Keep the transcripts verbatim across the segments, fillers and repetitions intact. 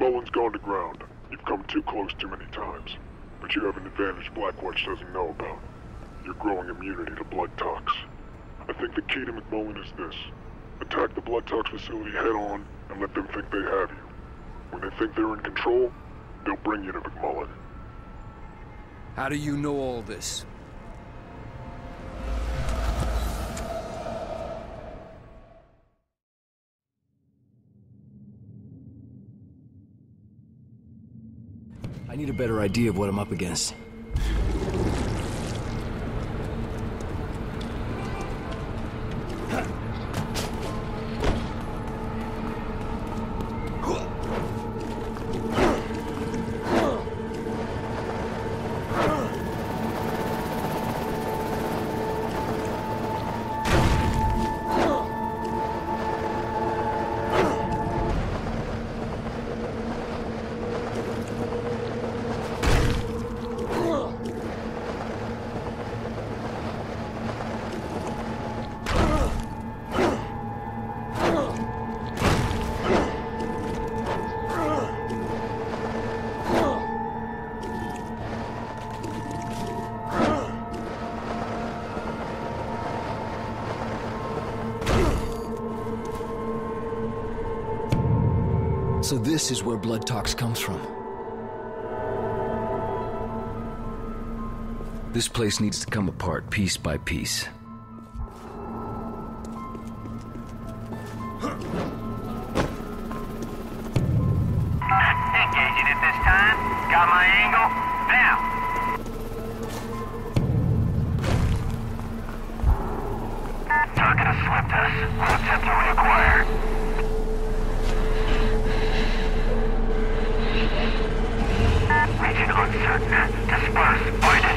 McMullen's gone to ground. You've come too close too many times. But you have an advantage Blackwatch doesn't know about. You're growing immunity to Blood Tox. I think the key to McMullen is this. Attack the Blood Tox facility head on and let them think they have you. When they think they're in control, they'll bring you to McMullen. How do you know all this? I need a better idea of what I'm up against. So this is where Blood Tox comes from. This place needs to come apart piece by piece. Engaging it this time. Got my angle. Now! Target has slipped us. We'll attempt to reacquire. Region uncertain. Disperse. Fight it.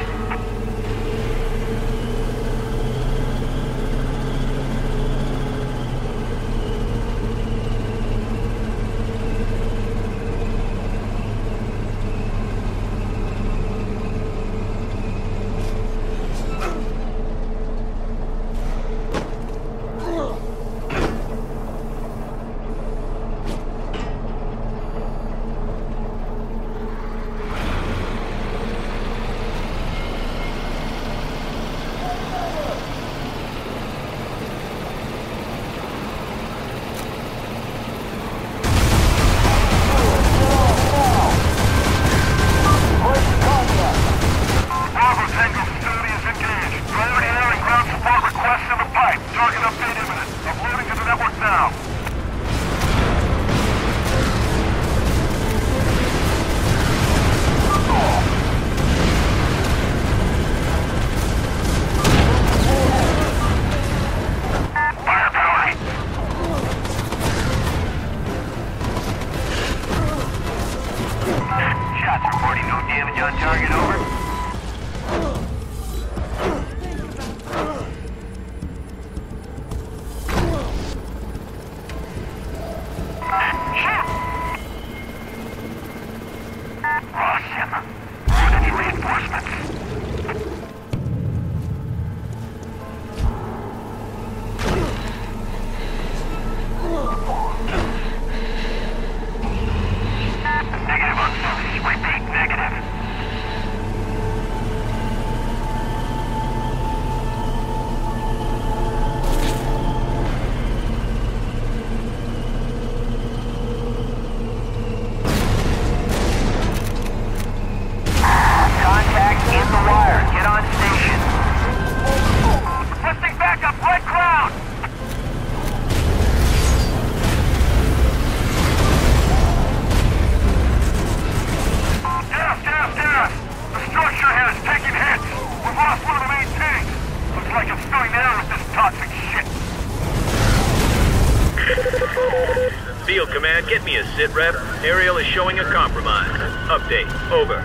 Get me a sitrep. Aerial is showing a compromise. Update. Over.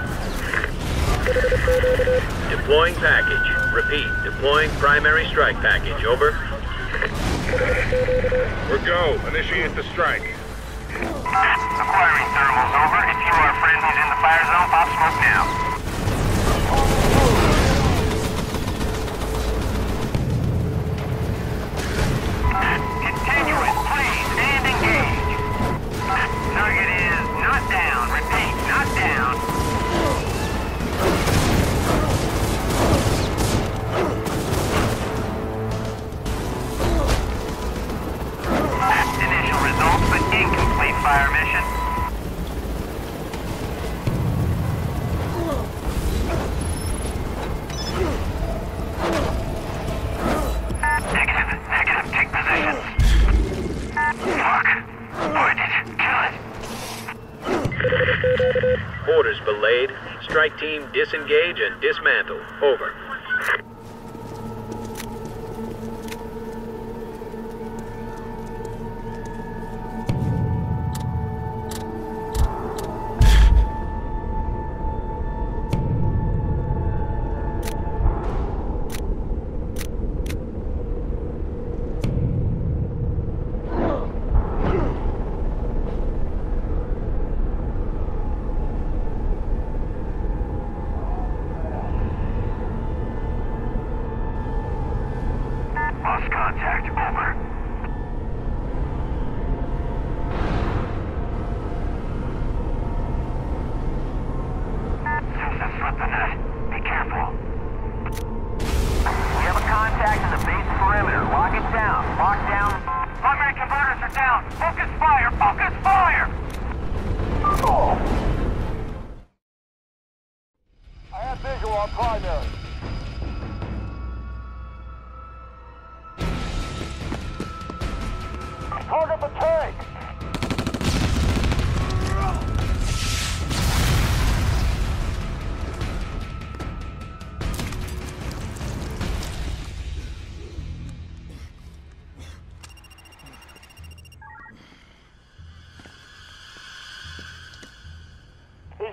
Deploying package. Repeat. Deploying primary strike package. Over. We're go. Initiate the strike. Acquiring thermals. Over. If you are friendlies in the fire zone, pop smoke now. Target is not that. belayed. Strike team, disengage and dismantle. Over.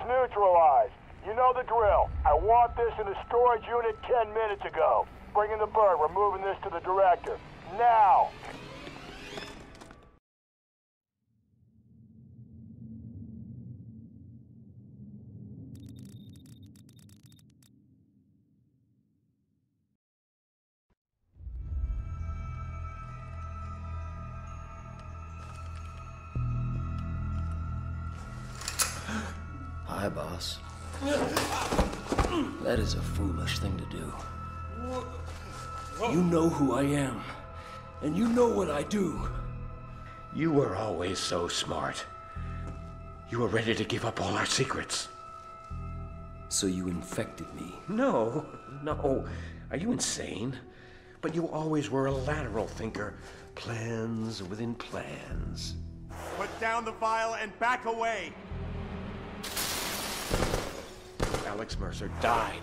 Neutralized. You know the drill. I want this in the storage unit ten minutes ago. Bring in the bird. We're moving this to the director. Now! Hi, boss. That is a foolish thing to do. You know who I am, and you know what I do. You were always so smart. You were ready to give up all our secrets. So you infected me? No, no. Are you insane? But you always were a lateral thinker. Plans within plans. Put down the vial and back away. Alex Mercer died.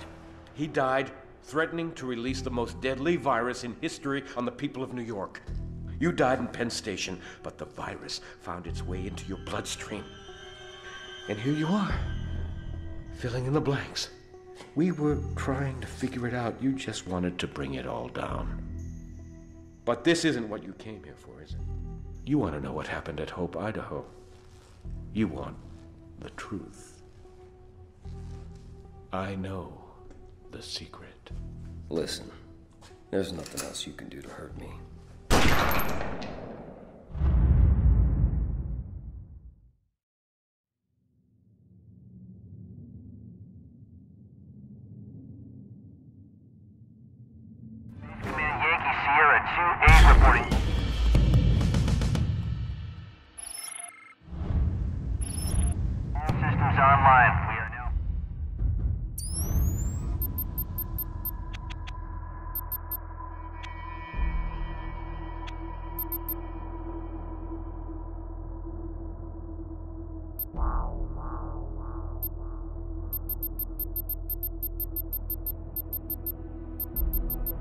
He died threatening to release the most deadly virus in history on the people of New York. You died in Penn Station, but the virus found its way into your bloodstream. And here you are, filling in the blanks. We were trying to figure it out. You just wanted to bring it all down. But this isn't what you came here for, is it? You want to know what happened at Hope, Idaho. You want the truth. I know the secret. Listen, there's nothing else you can do to hurt me. Command Yankee Sierra two eight reporting. All systems online.